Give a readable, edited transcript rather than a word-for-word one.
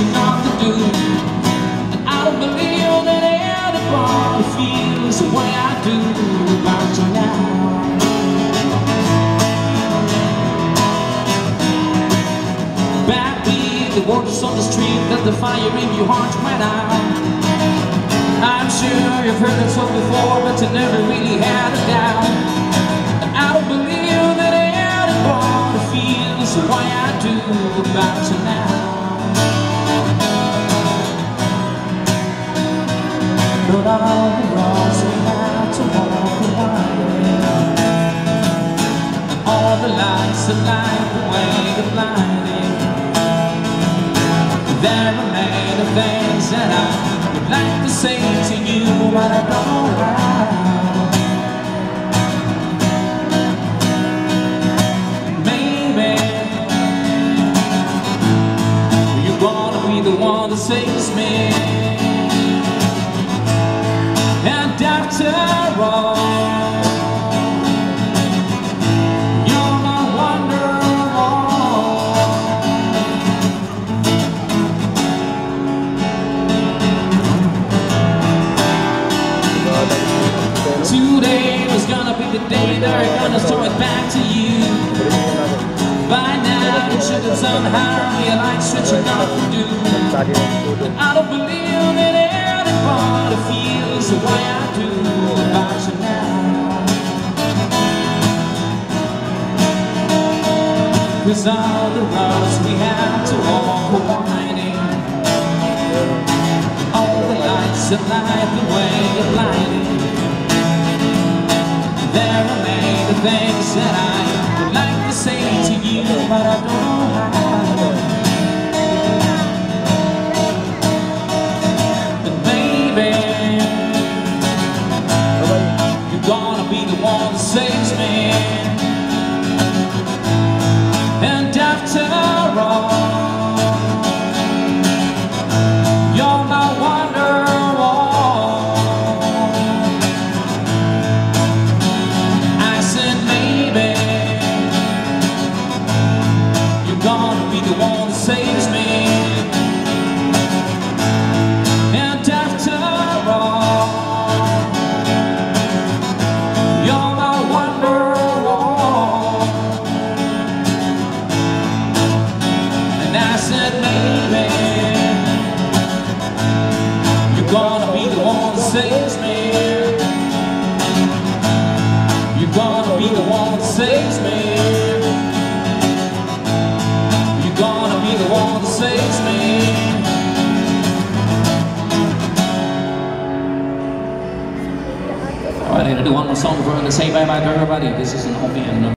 you have to do. I don't believe that anybody feels the way I do about you now. Baby, the words on the street that the fire in your heart went out. I'm sure you've heard that song before, but you never really had a doubt. I don't believe that anybody feels the way I do about you now. But all the roads we had to walk away, all the lights that light the way to blinding, there are many things that I would like to say to you, but I don't know. Maybe you're gonna be the one that saves me. And after all, today was gonna be the day that I'm gonna throw it back to you. By now you should have somehow realized what you're gonna do. But I don't believe that anybody feels the way I do about you now. Cause all the roads we had to walk were winding, all the lights that light the way are blinding. There are many things that I would like to say to you, but I don't know how. But baby, you're gonna be the one that saves me. And after all, saves me. And after all, you're my wonderwall. And I said, baby, you're gonna be the one that saves me. You're gonna be the one that saves me. The one that saves me. Alright, I'm gonna do one more song for you to say bye bye to everybody. This is an open.